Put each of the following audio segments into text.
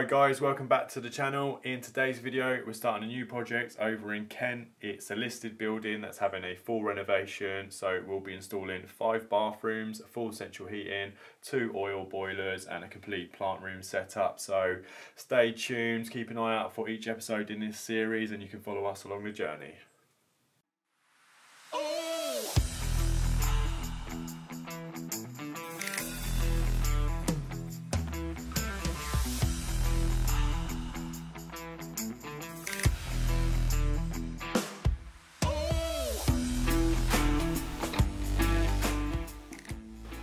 Hi guys, welcome back to the channel. In today's video we're starting a new project over in Kent. It's a listed building that's having a full renovation, so we'll be installing 5 bathrooms, a full central heating, 2 oil boilers and a complete plant room setup. So stay tuned, keep an eye out for each episode in this series and you can follow us along the journey.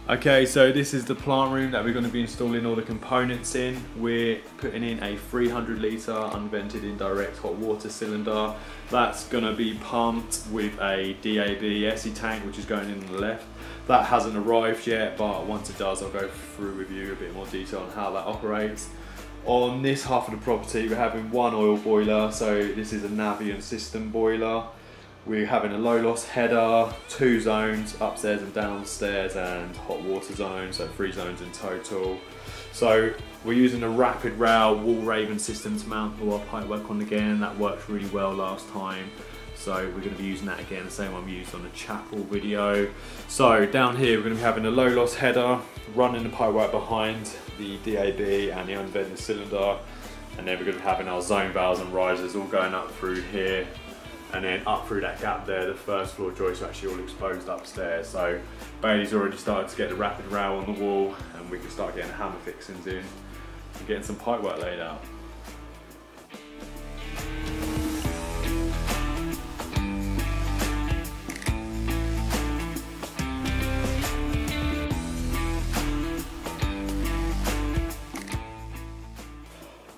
Okay, so this is the plant room that we're going to be installing all the components in. We're putting in a 300 litre unvented indirect hot water cylinder. That's going to be pumped with a DAB Esytank, which is going in on the left. That hasn't arrived yet, but once it does, I'll go through with you a bit more detail on how that operates. On this half of the property, we're having one oil boiler. So this is a Navien system boiler. We're having a low loss header, 2 zones, upstairs and downstairs, and hot water zone, so 3 zones in total. So we're using a Rapid Rail Walraven system to mount all our pipe work on again. That worked really well last time, so we're going to be using that again, the same one we used on the chapel video. So down here we're going to be having a low loss header, running the pipe work behind the DAB and the unvented cylinder, and then we're going to be having our zone valves and risers all going up through here. And then up through that gap there, the first floor joists are actually all exposed upstairs. So Bailey's already started to get the Rapid Rail on the wall, and we can start getting hammer fixings in and getting some pipe work laid out.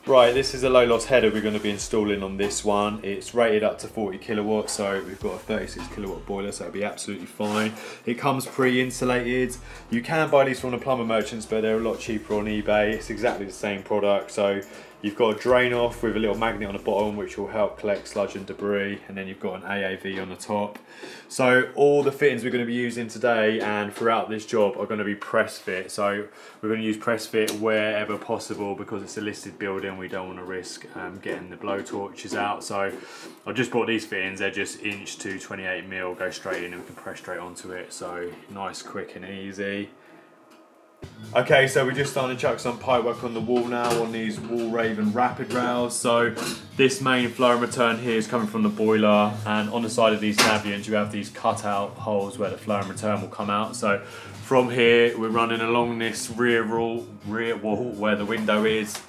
Right, this is a low loss header we're going to be installing on this one. It's rated up to 40 kilowatts, so we've got a 36 kilowatt boiler, so it'll be absolutely fine. It comes pre-insulated. You can buy these from the plumber merchants, but they're a lot cheaper on eBay. It's exactly the same product, so you've got a drain off with a little magnet on the bottom which will help collect sludge and debris, and then you've got an AAV on the top. So all the fittings we're going to be using today and throughout this job are going to be press fit. So we're going to use press fit wherever possible because it's a listed building. We don't want to risk getting the blow torches out, so I just bought these fittings. They're just inch to 28 mil, go straight in and we can press straight onto it, so nice, quick and easy. Okay, so we're just starting to chuck some pipe work on the wall now on these Walraven Rapid Rails. So this main flow and return here is coming from the boiler, and on the side of these Naviens you have these cut out holes where the flow and return will come out. So from here we're running along this rear wall where the window is,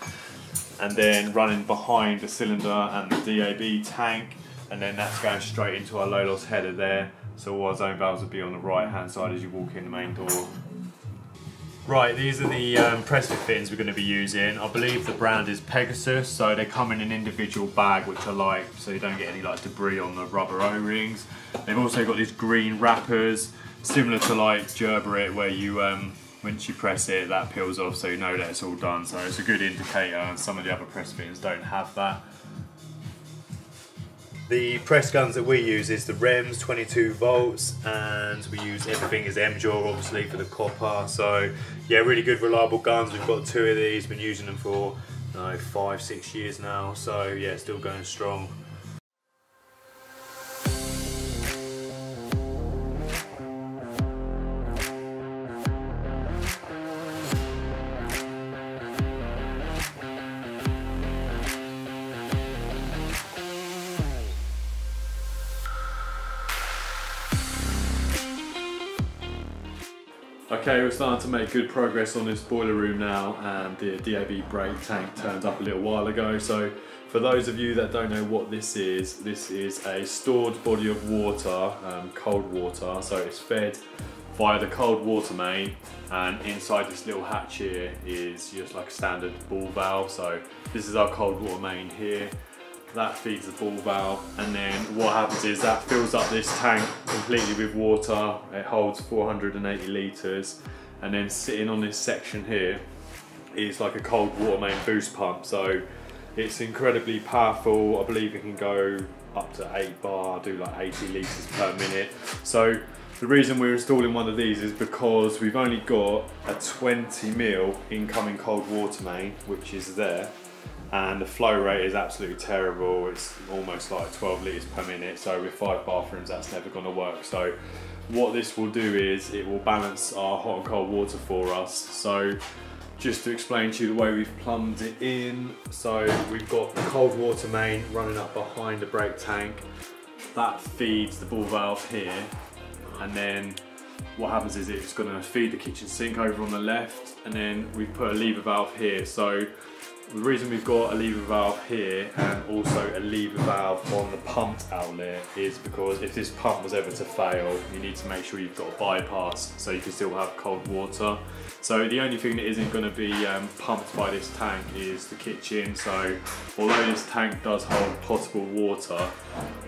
and then running behind the cylinder and the DAB tank, and then that's going straight into our low loss header there. So all our zone valves will be on the right hand side as you walk in the main door. Right, these are the press fit fittings we're going to be using. I believe the brand is Pegasus, so they come in an individual bag, which I like, so you don't get any like debris on the rubber O-rings. They've also got these green wrappers, similar to like Gerberit, where you, once you press it, that peels off, so you know that it's all done. So it's a good indicator. Some of the other press fittings don't have that. The press guns that we use is the REMS 22 volts, and we use everything as M-Jaw obviously for the copper. So yeah, really good reliable guns. We've got 2 of these, been using them for 5-6 years now, so yeah, still going strong. Okay, we're starting to make good progress on this boiler room now, and the DAB brake tank turned up a little while ago. So for those of you that don't know what this is a stored body of water, cold water, so it's fed via the cold water main, and inside this little hatch here is just like a standard ball valve. So this is our cold water main here. That feeds the ball valve, and then what happens is that fills up this tank completely with water. It holds 480 litres, and then sitting on this section here is like a cold water main boost pump. So it's incredibly powerful. I believe it can go up to 8 bar, do like 80 litres per minute. So the reason we're installing one of these is because we've only got a 20 mil incoming cold water main, which is there. and the flow rate is absolutely terrible. It's almost like 12 litres per minute, so with 5 bathrooms that's never going to work. So what this will do is it will balance our hot and cold water for us. So just to explain to you the way we've plumbed it in, so we've got the cold water main running up behind the brake tank, that feeds the ball valve here, and then what happens is it's going to feed the kitchen sink over on the left, and then we've put a lever valve here. So the reason we've got a lever valve here and also a lever valve on the pumped outlet is because if this pump was ever to fail, you need to make sure you've got a bypass so you can still have cold water. So the only thing that isn't going to be pumped by this tank is the kitchen. So although this tank does hold potable water,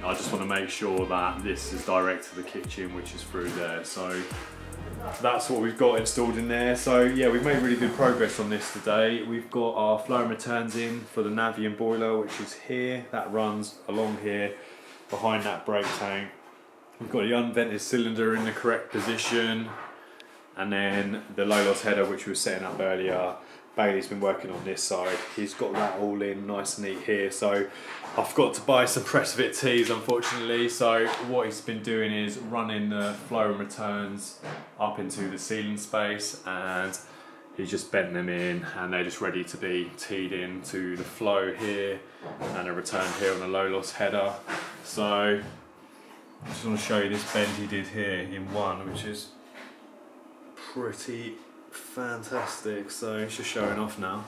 I just want to make sure that this is direct to the kitchen, which is through there. So that's what we've got installed in there. So yeah, we've made really good progress on this today. We've got our flow and returns in for the Navien boiler, which is here, that runs along here behind that brake tank. We've got the unvented cylinder in the correct position, and then the low loss header, which we were setting up earlier. Bailey's been working on this side, he's got that all in nice and neat here. So I forgot to buy some Pressfit tees, unfortunately, so what he's been doing is running the flow and returns up into the ceiling space, and he's just bent them in and they're just ready to be teed in to the flow here and a return here on a low loss header. So I just want to show you this bend he did here in one, which is pretty fantastic, so it's just showing off now.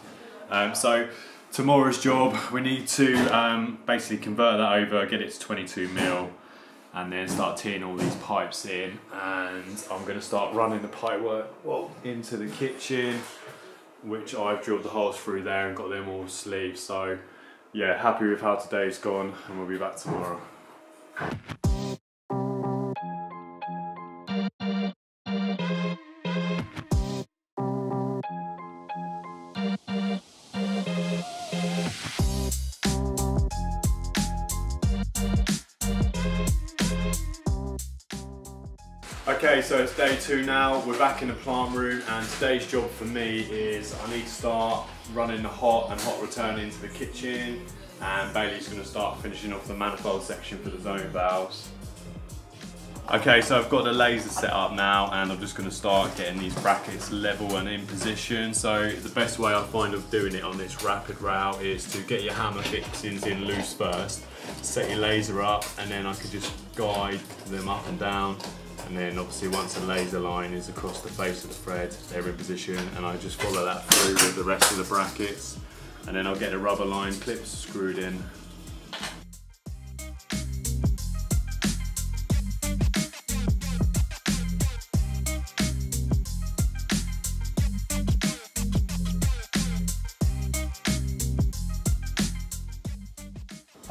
So tomorrow's job, we need to basically convert that over, get it to 22 mil, and then start teeing all these pipes in, and I'm going to start running the pipe work into the kitchen, which I've drilled the holes through there and got them all sleeved. So yeah, happy with how today's gone, and we'll be back tomorrow. Okay, so it's day two now, we're back in the plant room, and today's job for me is I need to start running the hot and hot return into the kitchen, and Bailey's going to start finishing off the manifold section for the zone valves. Okay, so I've got the laser set up now, and I'm just going to start getting these brackets level and in position. So the best way I find of doing it on this Rapid Rail is to get your hammer fixings in loose first, set your laser up, and then I can just guide them up and down. And then obviously once the laser line is across the face of the thread, they're in position, and I just follow that through with the rest of the brackets, and then I'll get the rubber line clips screwed in.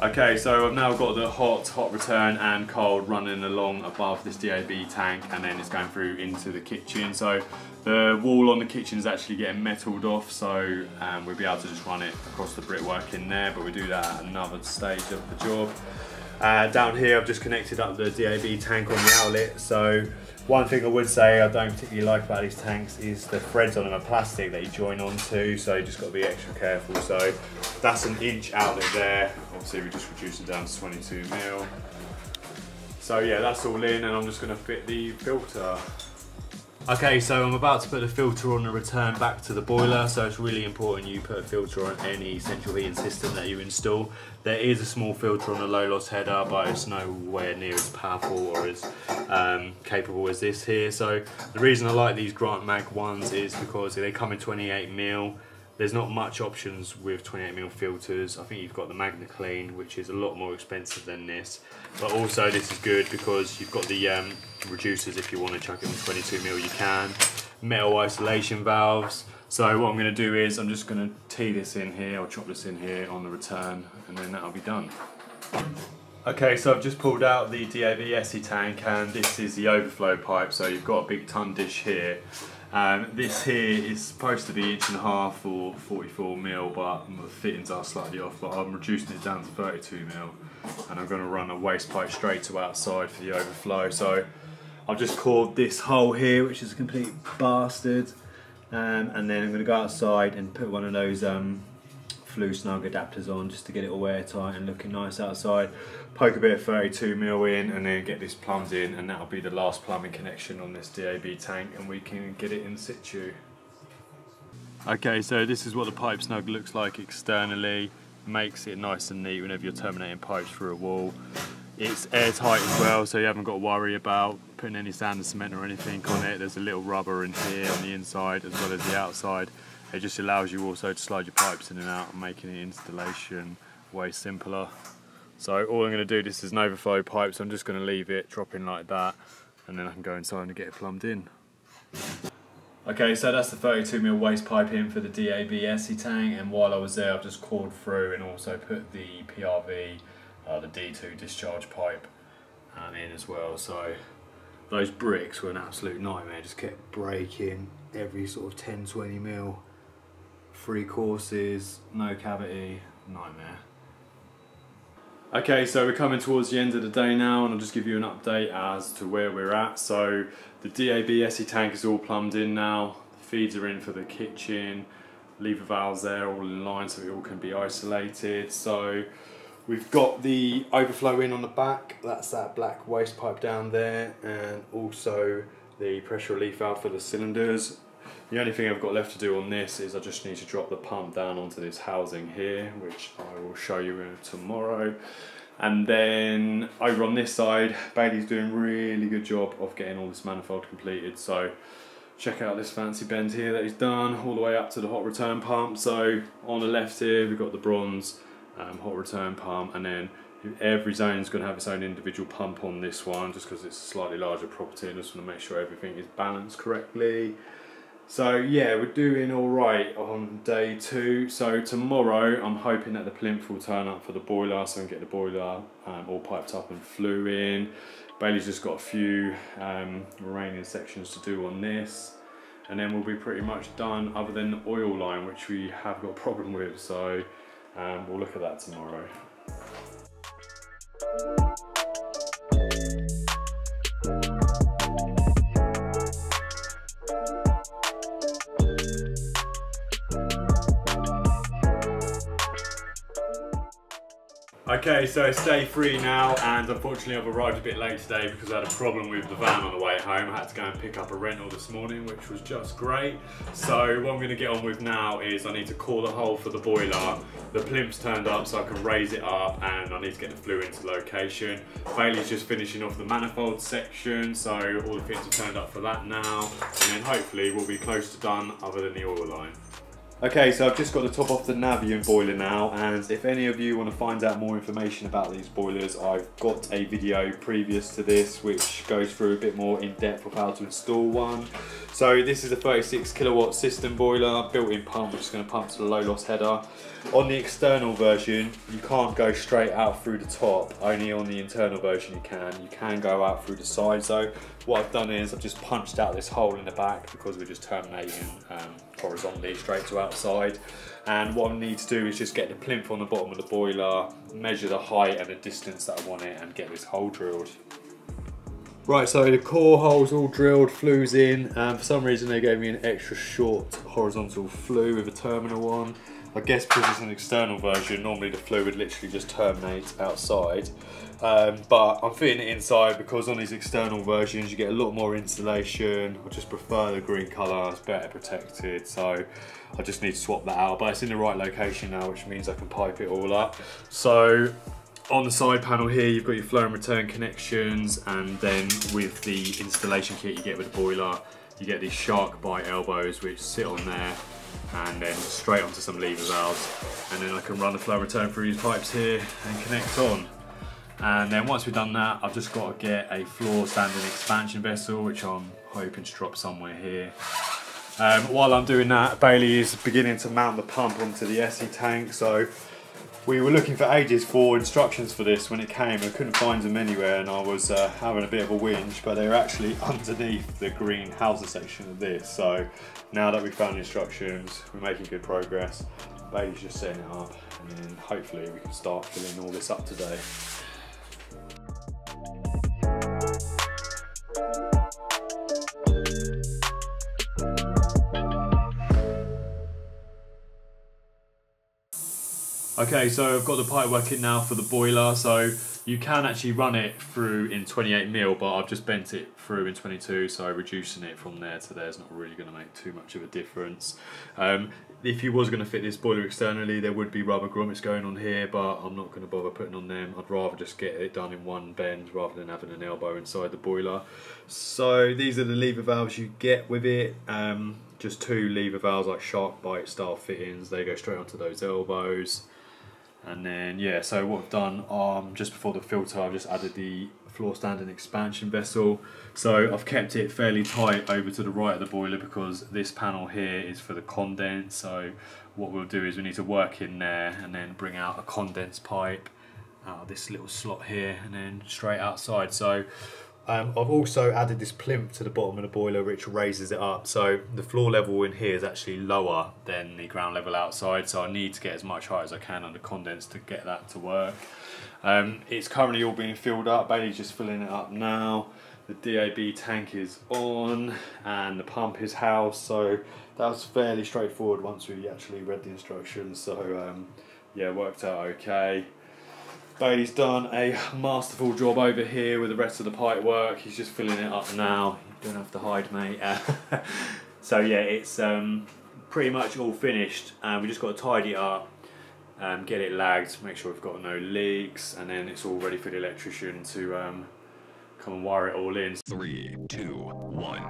Okay, so I've now got the hot return and cold running along above this DAB tank, and then it's going through into the kitchen. So the wall on the kitchen is actually getting metalled off, so we'll be able to just run it across the brickwork in there, but we'll do that at another stage of the job. Down here I've just connected up the DAB tank on the outlet. So one thing I would say I don't particularly like about these tanks is the threads on them are plastic that you join onto, so you just got to be extra careful. So that's an inch outlet there, obviously we just reduced it down to 22 mil. So yeah, that's all in, and I'm just going to fit the filter. Okay, so I'm about to put the filter on the return back to the boiler, so it's really important you put a filter on any central heating system that you install. There is a small filter on the low loss header, but it's nowhere near as powerful or as capable as this here. So the reason I like these Grant Mag ones is because they come in 28 mil. There's not much options with 28 mil filters. I think you've got the Magna Clean, which is a lot more expensive than this, but also this is good because you've got the reducers. If you want to chuck it in 22 mil, you can. Metal isolation valves. So what I'm going to do is I'm just going to tee this in here, or chop this in here on the return, and then that'll be done. Okay, so I've just pulled out the DAB Esytank, and this is the overflow pipe. So you've got a big ton dish here. This here is supposed to be 1.5 inch or 44 mil, but the fittings are slightly off, but I'm reducing it down to 32 mil, and I'm going to run a waste pipe straight to outside for the overflow. So I've just cored this hole here, which is a complete bastard, and then I'm going to go outside and put one of those flue snug adapters on just to get it all airtight and looking nice outside. Poke a bit of 32 mil in and then get this plumbed in, and that'll be the last plumbing connection on this DAB tank, and we can get it in situ. Okay, so this is what the pipe snug looks like externally. Makes it nice and neat whenever you're terminating pipes through a wall. It's airtight as well, so you haven't got to worry about putting any sand and cement or anything on it. There's a little rubber in here on the inside as well as the outside. It just allows you also to slide your pipes in and out, and making the installation way simpler. So all I'm going to do, this is an overflow pipe, so I'm just going to leave it dropping like that, and then I can go inside and get it plumbed in. Okay, so that's the 32mm waste pipe in for the DAB Esytank, and while I was there I've just cored through and also put the PRV, the D2 discharge pipe in as well. So those bricks were an absolute nightmare, just kept breaking every sort of 10–20mm, 3 courses, no cavity, nightmare. Okay, so we're coming towards the end of the day now, and I'll just give you an update as to where we're at. So the DAB Esytank is all plumbed in now, the feeds are in for the kitchen, lever valves there all in line so it all can be isolated. So we've got the overflow in on the back, that's that black waste pipe down there, and also the pressure relief valve for the cylinders. The only thing I've got left to do on this is I just need to drop the pump down onto this housing here, which I will show you tomorrow. And then over on this side, Bailey's doing a really good job of getting all this manifold completed. So check out this fancy bend here that he's done all the way up to the hot return pump. So on the left here, we've got the bronze hot return pump, and then every zone is going to have its own individual pump on this one, just because it's a slightly larger property. I just want to make sure everything is balanced correctly. So yeah, we're doing all right on day 2. So tomorrow I'm hoping that the plinth will turn up for the boiler, so I can get the boiler all piped up and flue in. Bailey's just got a few remaining sections to do on this, and then we'll be pretty much done other than the oil line, which we have got a problem with. So we'll look at that tomorrow. Okay, so it's day 3 now, and unfortunately I've arrived a bit late today because I had a problem with the van on the way home. I had to go and pick up a rental this morning, which was just great. So what I'm going to get on with now is I need to core the hole for the boiler. The plinth's turned up so I can raise it up, and I need to get the flue into location. Bailey's just finishing off the manifold section, so all the things are turned up for that now, and then hopefully we'll be close to done other than the oil line. Okay, so I've just got the top off the Navien boiler now, and if any of you want to find out more information about these boilers, I've got a video previous to this which goes through a bit more in depth of how to install one. So this is a 36kW system boiler, built-in pump which is going to pump to the low loss header. On the external version you can't go straight out through the top, only on the internal version you can go out through the sides though. What I've done is I've just punched out this hole in the back because we're just terminating horizontally straight to outside. And what I need to do is just get the plinth on the bottom of the boiler, measure the height and the distance that I want it, and get this hole drilled. Right, so the core hole's all drilled, flue's in. For some reason they gave me an extra short horizontal flue with a terminal on. I guess because it's an external version, normally the flue would literally just terminate outside. But I'm fitting it inside because on these external versions you get a lot more insulation. I just prefer the green colour, it's better protected, so I just need to swap that out. But it's in the right location now, which means I can pipe it all up. So on the side panel here you've got your flow and return connections, and then with the installation kit you get with the boiler, you get these shark bite elbows which sit on there, and then straight onto some lever valves, and then I can run the flow return through these pipes here and connect on. And then once we've done that, I've just got to get a floor standing expansion vessel, which I'm hoping to drop somewhere here. While I'm doing that, Bailey is beginning to mount the pump onto the Esytank. So we were looking for ages for instructions for this when it came. I couldn't find them anywhere, and I was having a bit of a whinge, but they were actually underneath the green housing section of this. So now that we've found the instructions, we're making good progress. Bailey's just setting it up, and then hopefully we can start filling all this up today. Okay, so I've got the pipe working now for the boiler, so you can actually run it through in 28mm, but I've just bent it through in 22, so reducing it from there to there is not really going to make too much of a difference. If you was going to fit this boiler externally, there would be rubber grommets going on here, but I'm not going to bother putting on them. I'd rather just get it done in one bend rather than having an elbow inside the boiler. So these are the lever valves you get with it. Just two lever valves, like shark bite style fittings. They go straight onto those elbows. And then, yeah, so what I've done, just before the filter, I've just added the floor stand and expansion vessel. So I've kept it fairly tight over to the right of the boiler because this panel here is for the condense. So what we'll do is we need to work in there and then bring out a condense pipe out of this little slot here and then straight outside. So I've also added this plinth to the bottom of the boiler, which raises it up, so the floor level in here is actually lower than the ground level outside, so I need to get as much height as I can on the condense to get that to work. It's currently all being filled up. Bailey's just filling it up now. The DAB tank is on and the pump is housed, so that was fairly straightforward once we actually read the instructions, so yeah, worked out okay. Bailey's done a masterful job over here with the rest of the pipe work. He's just filling it up now. You don't have to hide, mate. So yeah, it's pretty much all finished. We just got to tidy it up, get it lagged, make sure we've got no leaks, and then it's all ready for the electrician to come and wire it all in. 3, 2, 1.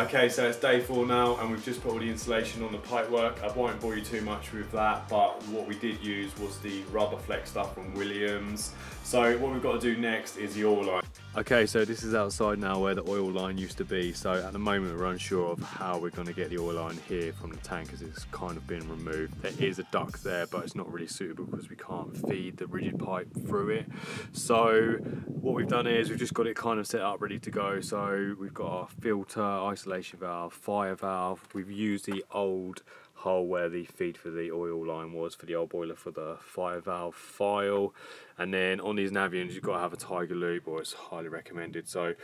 Okay, so it's day 4 now, and we've just put all the insulation on the pipe work. I won't bore you too much with that, but what we did use was the rubber flex stuff from Williams. So what we've got to do next is the oil line. Okay, so this is outside now where the oil line used to be. So at the moment, we're unsure of how we're going to get the oil line here from the tank because it's kind of been removed. There is a duct there, but it's not really suitable because we can't feed the rigid pipe through it. So what we've done is we've just got it kind of set up ready to go. So we've got our filter, isolation valve, fire valve. We've used the old hole where the feed for the oil line was for the old boiler for the fire valve file, and then on these Naviens you've got to have a Tiger Loop, or it's highly recommended. So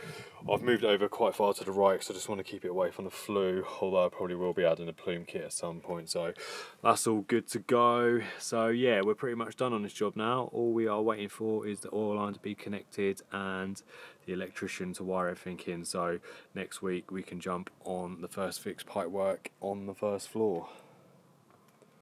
I've moved over quite far to the right because I just want to keep it away from the flue, although I probably will be adding a plume kit at some point. So that's all good to go. So yeah, we're pretty much done on this job now. All we are waiting for is the oil line to be connected and the electrician to wire everything in, so next week we can jump on the first fixed pipe work on the first floor.